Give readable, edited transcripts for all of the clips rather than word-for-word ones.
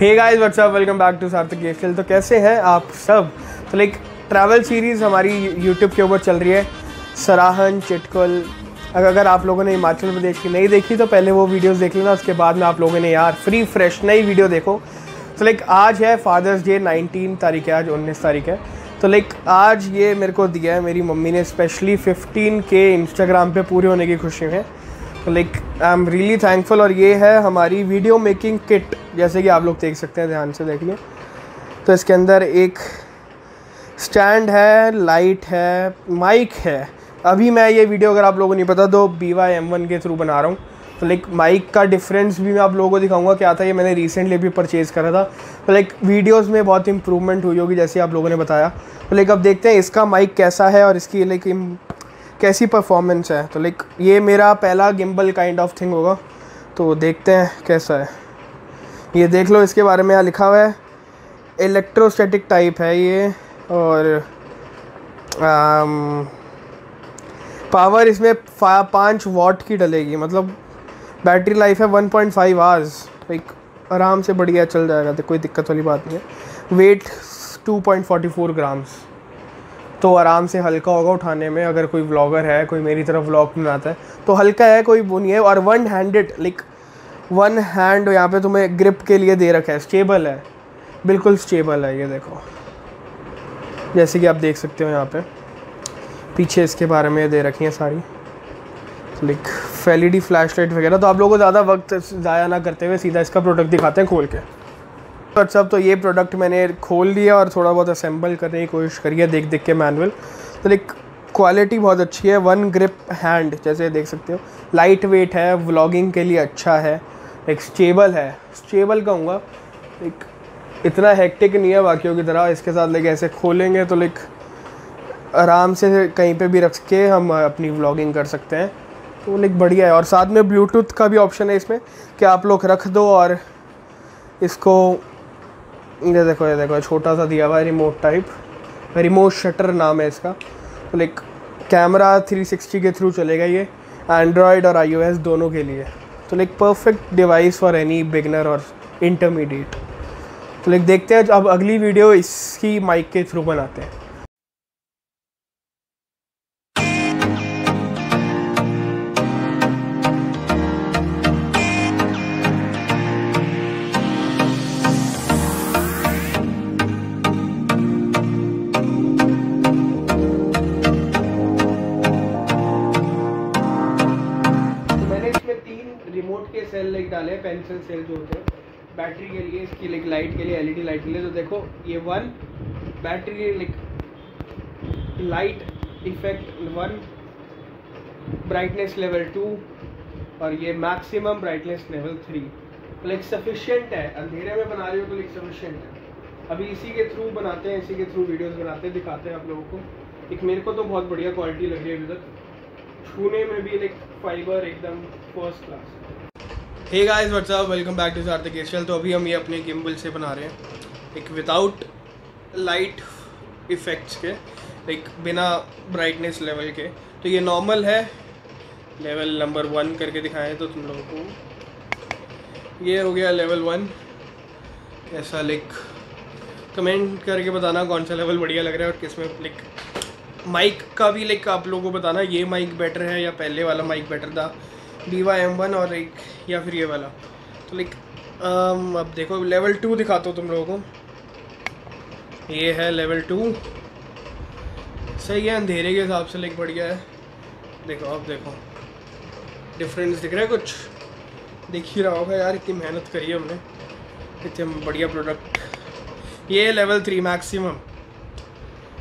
Hey guys WhatsApp, welcome back to Sarthak K style. तो कैसे हैं आप सब? तो लाइक ट्रैवल सीरीज़ हमारी यूट्यूब के ऊपर चल रही है, सराहन चिटकुल। अगर आप लोगों ने हिमाचल प्रदेश की नहीं देखी तो पहले वो वीडियोस देख लेना, उसके बाद में आप लोगों ने यार फ्री फ्रेश नई वीडियो देखो। तो लाइक आज है फादर्स डे, 19 तारीख है, आज 19 तारीख है। तो लाइक आज ये मेरे को दिया है मेरी मम्मी ने स्पेशली 15K इंस्टाग्राम पर पूरे होने की खुशी में। तो like I am really thankful. और ये है हमारी वीडियो मेकिंग किट, जैसे कि आप लोग देख सकते हैं, ध्यान से देखिए। तो इसके अंदर एक स्टैंड है, लाइट है, माइक है। अभी मैं ये वीडियो, अगर आप लोगों को नहीं पता तो, BY-M1 के थ्रू बना रहा हूँ। तो लाइक माइक का डिफरेंस भी मैं आप लोगों को दिखाऊंगा क्या था। ये मैंने रिसेंटली भी परचेज़ करा था। तो लाइक वीडियोस में बहुत इंप्रूवमेंट हुई होगी जैसे आप लोगों ने बताया। तो लाइक अब देखते हैं इसका माइक कैसा है और इसकी लाइक कैसी परफॉर्मेंस है। तो लाइक ये मेरा पहला गिम्बल काइंड ऑफ थिंग होगा, तो देखते हैं कैसा है। ये देख लो, इसके बारे में यहाँ लिखा हुआ है, इलेक्ट्रोस्टैटिक टाइप है ये। और पावर इसमें 5 वाट की डलेगी, मतलब बैटरी लाइफ है 1.5 आवर्स। लाइक आराम से बढ़िया चल जाएगा, तो कोई दिक्कत वाली बात नहीं है। वेट 2.44 ग्राम्स, तो आराम से हल्का होगा उठाने में। अगर कोई व्लॉगर है, कोई मेरी तरफ व्लॉग बनाता है तो हल्का है, कोई वो नहीं है। और one handed, like one hand यहाँ पे तुम्हें ग्रिप के लिए दे रखा है। स्टेबल है, बिल्कुल स्टेबल है। ये देखो, जैसे कि आप देख सकते हो यहाँ पे पीछे इसके बारे में दे रखी है सारी लाइक एलईडी फ्लैशलाइट वगैरह। तो आप लोगों को ज़्यादा वक्त ज़ाया ना करते हुए सीधा इसका प्रोडक्ट दिखाते हैं खोल के। व्हाट्सअप, तो ये प्रोडक्ट मैंने खोल लिया और थोड़ा बहुत असेंबल करने की कोशिश करी है देख के मैनुअल। तो लाइक क्वालिटी बहुत अच्छी है, वन ग्रिप हैंड, जैसे देख सकते हो। लाइट वेट है, व्लॉगिंग के लिए अच्छा है, लाइक स्टेबल है। स्टेबल कहूँगा, लाइक इतना हेक्टिक नहीं है बाकियों की तरह। इसके साथ लाइक ऐसे खोलेंगे तो लाइक आराम से कहीं पे भी रख के हम अपनी व्लॉगिंग कर सकते हैं। तो लाइक बढ़िया है। और साथ में ब्लूटूथ का भी ऑप्शन है इसमें कि आप लोग रख दो और इसको, ये देखो, ये देखो छोटा सा दिया हुआ है रिमोट टाइप, रिमोट शटर नाम है इसका। तो लाइक कैमरा 360 के थ्रू चलेगा ये, एंड्रॉयड और iOS दोनों के लिए। तो like perfect device for any beginner और इंटरमीडिएट। तो लाइक देखते हैं, अब अगली वीडियो इसकी माइक के थ्रू बनाते हैं। सेल लाइक डाले, पेंसिल सेल जो होते हैं बैटरी के लिए, इसकी लाइक लाइट के लिए, एलईडी लाइट के लिए। तो देखो ये one battery like light effect 1, brightness level 2 और ये maximum brightness level 3। Like sufficient है, अंधेरे में बना रहे हो तो लाइक सफिशियंट है। अभी इसी के थ्रू बनाते हैं, इसी के थ्रू वीडियोस बनाते हैं, दिखाते हैं आप लोगों को। एक मेरे को तो बहुत बढ़िया क्वालिटी लग रही है अभी तक, छूने में भी लाइक फाइबर एकदम first class. Hey guys WhatsApp, welcome back to Sarthak k style। तो अभी हम ये अपने गिम्बल से बना रहे हैं एक विदाउट लाइट इफ़ेक्ट्स के, लाइक बिना ब्राइटनेस लेवल के। तो ये नॉर्मल है, लेवल नंबर 1 करके दिखाएं तो तुम लोगों को। ये हो गया लेवल 1, ऐसा लाइक कमेंट करके बताना कौन सा लेवल बढ़िया लग रहा है और किस में। लाइक माइक का भी लाइक आप लोगों को बताना ये माइक बेटर है या पहले वाला माइक बेटर था, BY-M1 और एक या फिर ये वाला। तो लाइक अब देखो लेवल 2 दिखाता हूँ तुम लोगों को। ये है लेवल 2, सही है, अंधेरे के हिसाब से लाइक बढ़िया है। देखो अब देखो डिफरेंस दिख रहा है, कुछ दिख ही रहा होगा यार, इतनी मेहनत करी है हमने, इतने बढ़िया प्रोडक्ट। ये level 3 maximum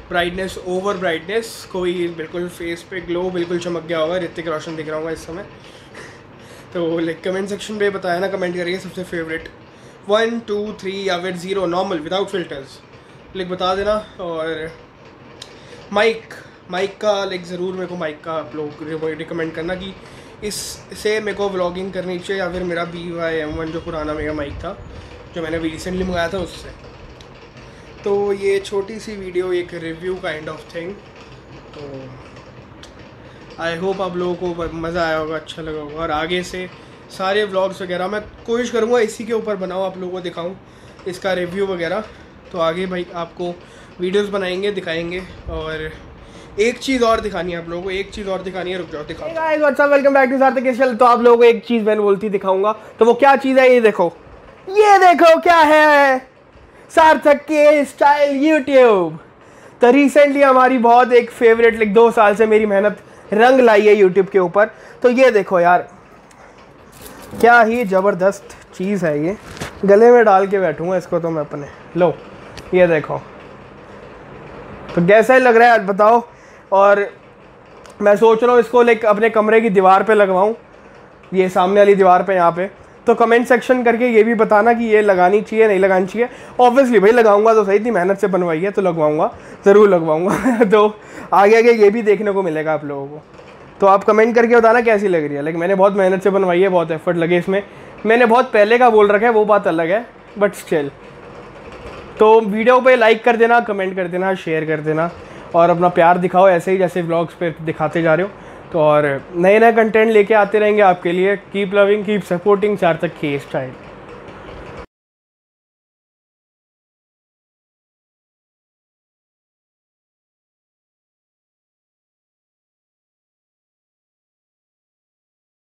brightness, over brightness, कोई बिल्कुल फेस पे ग्लो बिल्कुल चमक गया होगा, ऋतिक रोशन दिख रहा होगा इस समय। तो लाइक कमेंट सेक्शन में बताया ना, कमेंट करिए सबसे फेवरेट 1, 2, 3 या फिर 0 नॉर्मल विदाउट फ़िल्टर्स, लाइक बता देना। और माइक का लाइक ज़रूर मेरे को माइक का आप लोग रिकमेंड करना कि इससे मेरे को व्लॉगिंग करनी चाहिए या फिर मेरा BY-M1 जो पुराना मेरा माइक था जो मैंने अभी रिसेंटली मंगाया था उससे। तो ये छोटी सी वीडियो एक रिव्यू काइंड ऑफ थिंग। तो आई होप आप लोगों को मज़ा आया होगा, अच्छा लगा होगा। और आगे से सारे व्लॉग्स वगैरह मैं कोशिश करूँगा इसी के ऊपर बनाऊँ, आप लोगों को दिखाऊँ। इसका रिव्यू वगैरह। तो आगे भाई आपको वीडियोस बनाएंगे, दिखाएंगे। और एक चीज़ और दिखानी है आप लोगों को, एक चीज़ और दिखानी है, रुक जाओ दिखाओ। Hey guys, what's up? Welcome back to सार्थक k style। तो आप लोगों को एक चीज़ मैंने बोलती दिखाऊंगा, तो वो क्या चीज़ है, ये देखो, ये देखो क्या है, सार्थक k स्टाइल यूट्यूब। तो रिसेंटली हमारी बहुत एक फेवरेट, लाइक 2 साल से मेरी मेहनत रंग लाई है यूट्यूब के ऊपर। तो ये देखो यार, क्या ही ज़बरदस्त चीज़ है ये, गले में डाल के बैठूंगा इसको तो मैं अपने। लो ये देखो, तो कैसा लग रहा है यार बताओ। और मैं सोच रहा हूँ इसको लाइक अपने कमरे की दीवार पे लगवाऊँ, ये सामने वाली दीवार पे यहाँ पे। तो कमेंट सेक्शन करके ये भी बताना कि ये लगानी चाहिए नहीं लगानी चाहिए। ऑब्वियसली भाई लगाऊंगा तो सही, इतनी मेहनत से बनवाई है तो लगवाऊंगा, ज़रूर लगवाऊंगा। तो आगे आगे ये भी देखने को मिलेगा आप लोगों को। तो आप कमेंट करके बताना कैसी लग रही है। लेकिन मैंने बहुत मेहनत से बनवाई है, बहुत एफर्ट लगे इसमें, मैंने बहुत पहले का बोल रखा है, वो बात अलग है बट स्टिल। तो वीडियो पे लाइक कर देना, कमेंट कर देना, शेयर कर देना और अपना प्यार दिखाओ ऐसे ही जैसे व्लॉग्स पे दिखाते जा रहे हो। तो और नए नए कंटेंट लेके आते रहेंगे आपके लिए। Keep loving, keep supporting Sarthak k style.